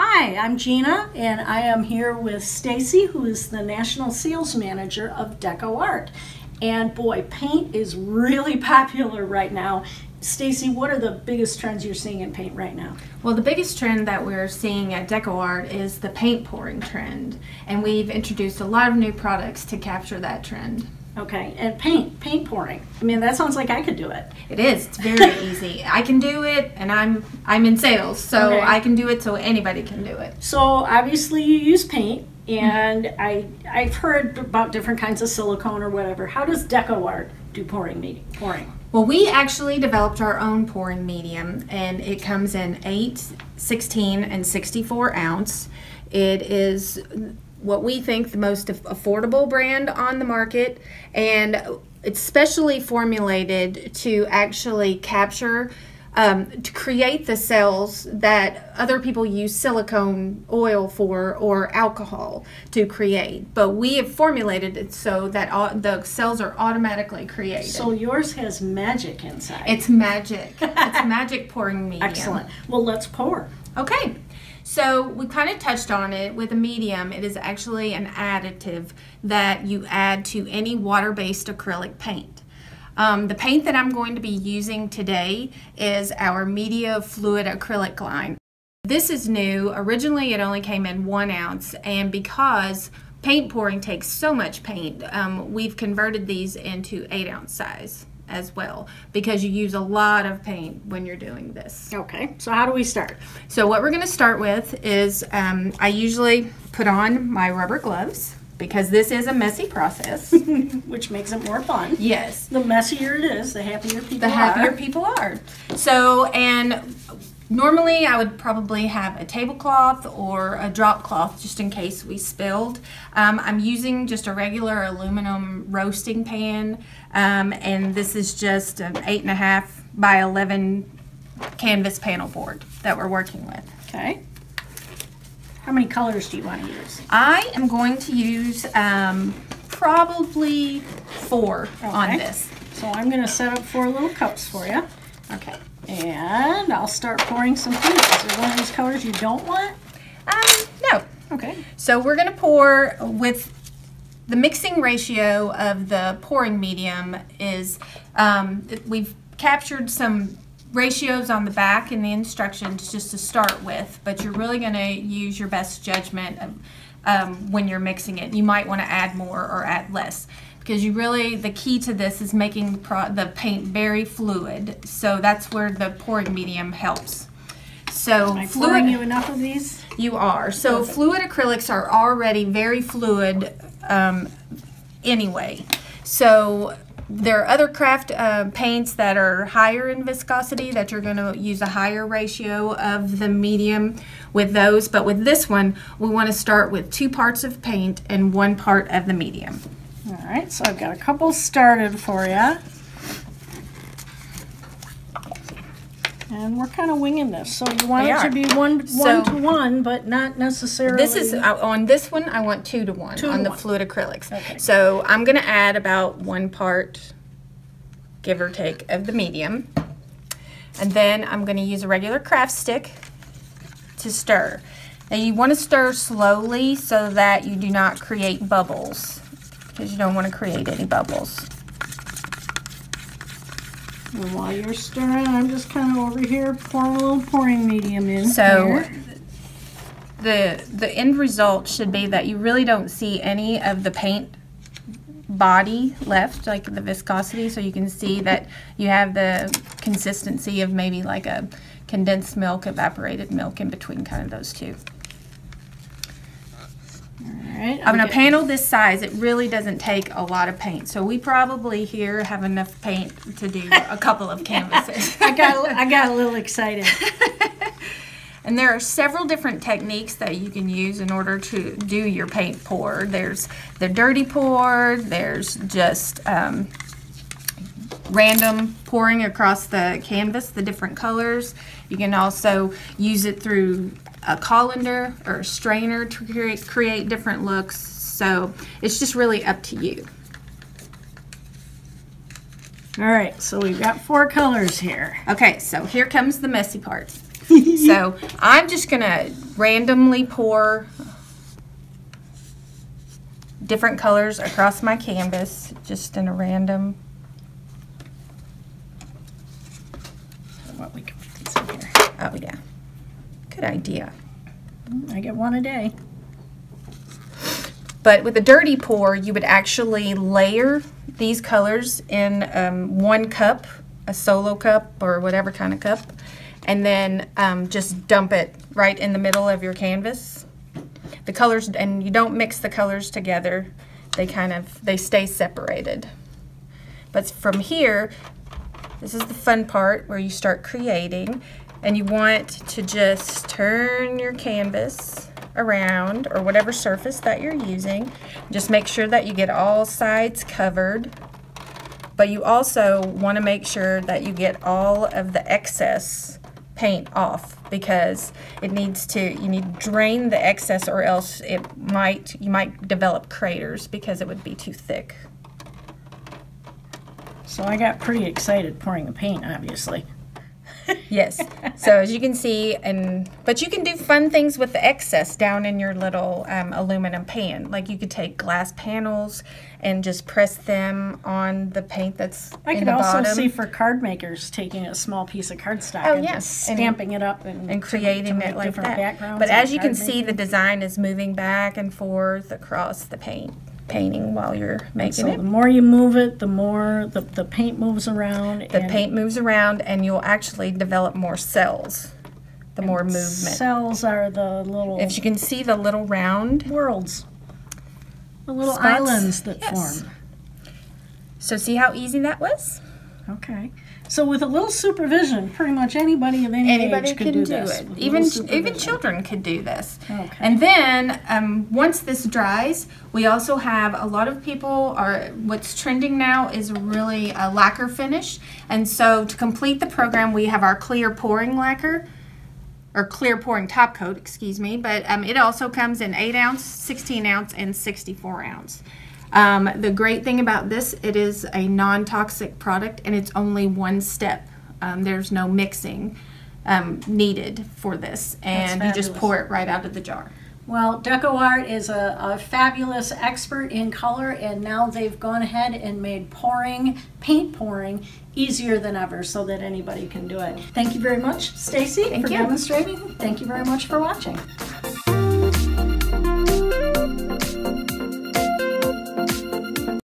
Hi, I'm Gina, and I am here with Stacy, who is the National Sales Manager of DecoArt. And boy, paint is really popular right now. Stacy, what are the biggest trends you're seeing in paint right now? Well, the biggest trend that we're seeing at DecoArt is the paint pouring trend, and we've introduced a lot of new products to capture that trend. Okay, and paint pouring. I mean, that sounds like I could do it. It is. It's very easy. I can do it, and I'm in sales, so okay. I can do it, so anybody can do it. So obviously you use paint, and I've heard about different kinds of silicone or whatever. How does DecoArt do pouring? Well, we actually developed our own pouring medium, and it comes in 8, 16, and 64 ounce. It is what we think the most affordable brand on the market, and it's specially formulated to actually capture, to create the cells that other people use silicone oil for or alcohol to create. But we have formulated it so that the cells are automatically created. So yours has magic inside. It's magic. It's a magic pouring medium. Excellent. Well, let's pour. Okay. So we kind of touched on it with a medium. It is actually an additive that you add to any water-based acrylic paint. The paint that I'm going to be using today is our Media Fluid Acrylic line. This is new. Originally it only came in 1 ounce, and because paint pouring takes so much paint, we've converted these into 8 ounce size as well, because you use a lot of paint when you're doing this. Okay, so how do we start? So what we're going to start with is I usually put on my rubber gloves, because this is a messy process. Which makes it more fun. Yes. The messier it is, the happier people are. The happier people are. So, and normally I would probably have a tablecloth or a drop cloth just in case we spilled. I'm using just a regular aluminum roasting pan, and this is just an 8.5 by 11 canvas panel board that we're working with. Okay. How many colors do you want to use? I am going to use probably 4 on this. So I'm going to set up 4 little cups for you. Okay. And I'll start pouring some paint. Is there one of these colors you don't want? No. Okay. So we're going to pour with the mixing ratio of the pouring medium is, we've captured some ratios on the back in the instructions just to start with, but you're really going to use your best judgment of, when you're mixing it. You might want to add more or add less, because you really, the key to this is making the paint very fluid. So that's where the pouring medium helps. So am I pouring you enough of these? You are. So okay. Fluid acrylics are already very fluid anyway. So there are other craft paints that are higher in viscosity that you're going to use a higher ratio of the medium with those. But with this one, we want to start with 2 parts of paint and 1 part of the medium. All right, so I've got a couple started for you. And we're kind of winging this. So you want it to be one to one, but not necessarily. This is, on this one, I want 2 to 1 on the fluid acrylics. Okay. So I'm going to add about 1 part, give or take, of the medium. And then I'm going to use a regular craft stick to stir. Now you want to stir slowly so that you do not create bubbles, because you don't want to create any bubbles. And while you're stirring, I'm just kind of over here pouring a little pouring medium in. So the end result should be that you really don't see any of the paint body left, like the viscosity, so you can see that you have the consistency of maybe like a condensed milk, evaporated milk in between kind of those two. Right, I'm going to panel this size. It really doesn't take a lot of paint, so we probably here have enough paint to do a couple of canvases. I got a little excited. And there are several different techniques that you can use in order to do your paint pour. There's the dirty pour. There's just random pouring across the canvas, the different colors. You can also use it through a colander or a strainer to create different looks. So it's just really up to you. All right, so we've got 4 colors here. Okay, so here comes the messy part. So I'm just gonna randomly pour different colors across my canvas, just in a random. What we can put these in here. Oh yeah, good idea. I get one a day. But with a dirty pour, you would actually layer these colors in one cup, a solo cup or whatever kind of cup, and then just dump it right in the middle of your canvas. The colors, and you don't mix the colors together, they stay separated. But from here, this is the fun part where you start creating, and you want to just turn your canvas around, or whatever surface that you're using. Just make sure that you get all sides covered, but you also want to make sure that you get all of the excess paint off, because it needs to, you need to drain the excess, or else it might, you might develop craters because it would be too thick. So I got pretty excited pouring the paint, obviously. Yes. So as you can see, but you can do fun things with the excess down in your little aluminum pan. Like you could take glass panels and just press them on the paint that's in the bottom. I could also see for card makers taking a small piece of cardstock just stamping it up and creating it like that. But as you can see, the design is moving back and forth across the painting while you're making it. So the more you move it, the more the paint moves around. The paint moves around, and you'll actually develop more cells. The more movement. Cells are the little. If you can see the little round worlds, the little spots, islands that form. So see how easy that was? Okay. So with a little supervision, pretty much anybody of any age could do this. Even children could do this. Okay. And then once this dries, we also have a lot of people are, what's trending now is really a lacquer finish. And so to complete the program, we have our clear pouring lacquer, or clear pouring top coat, excuse me. But it also comes in 8 ounce, 16 ounce, and 64 ounce. The great thing about this, it is a non-toxic product, and it's only one step. There's no mixing needed for this, and you just pour it right out of the jar. Well, DecoArt is a fabulous expert in color, and now they've gone ahead and made pouring, paint pouring, easier than ever so that anybody can do it. Thank you very much, Stacy, for demonstrating. Thank you very much for watching.